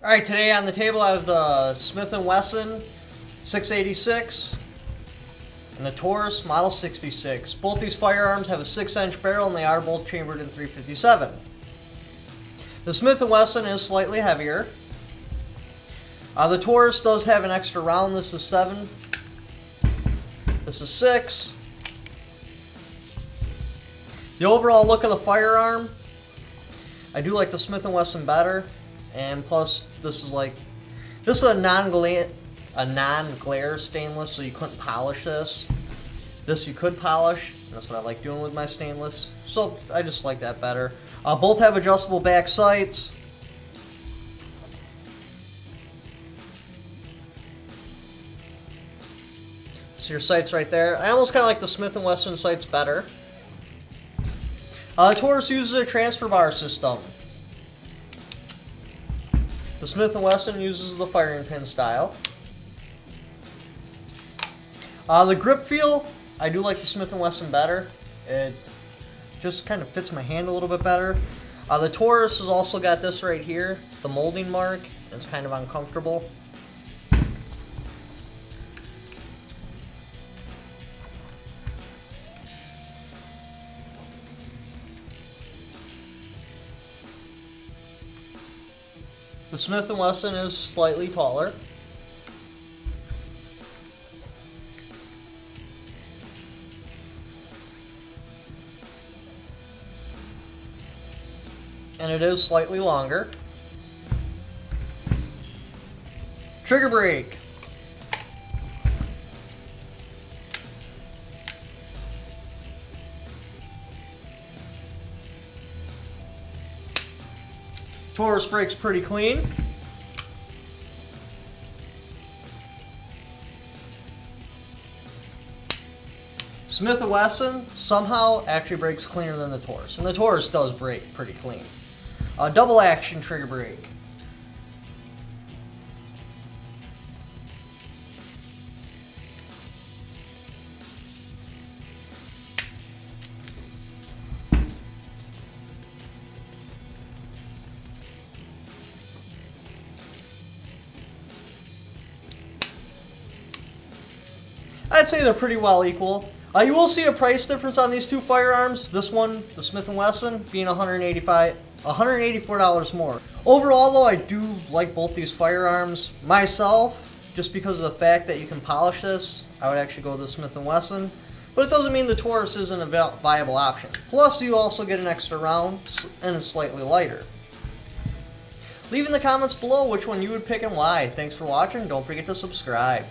All right, today on the table I have the Smith & Wesson 686 and the Taurus Model 66. Both these firearms have a 6-inch barrel and they are both chambered in .357. The Smith & Wesson is slightly heavier. The Taurus does have an extra round. This is 7. This is 6. The overall look of the firearm, I do like the Smith & Wesson better. And plus, this is a non-glare stainless, so you couldn't polish this. This you could polish, and that's what I like doing with my stainless. So I just like that better. Both have adjustable back sights. So your sights right there. I almost kind of like the Smith & Wesson sights better. Taurus uses a transfer bar system. The Smith & Wesson uses the firing pin style. The grip feel, I do like the Smith & Wesson better. It just kind of fits my hand a little bit better. The Taurus has also got this right here, the molding mark. It's kind of uncomfortable. The Smith & Wesson is slightly taller. And it is slightly longer. Trigger break. Taurus breaks pretty clean. Smith & Wesson somehow actually breaks cleaner than the Taurus, and the Taurus does break pretty clean. Double action trigger break. I'd say they're pretty well equal. You will see a price difference on these two firearms. This one, the Smith & Wesson, being $184 more. Overall though, I do like both these firearms. Myself, just because of the fact that you can polish this, I would actually go with the Smith & Wesson. But it doesn't mean the Taurus isn't a viable option. Plus, you also get an extra round and it's slightly lighter. Leave in the comments below which one you would pick and why. Thanks for watching. Don't forget to subscribe.